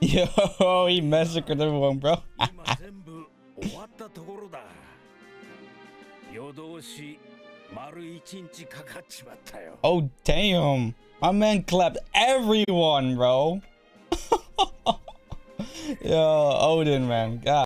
Yo, he massacred everyone, bro. Oh, damn. My man clapped everyone, bro. Yo, Oden, man. God.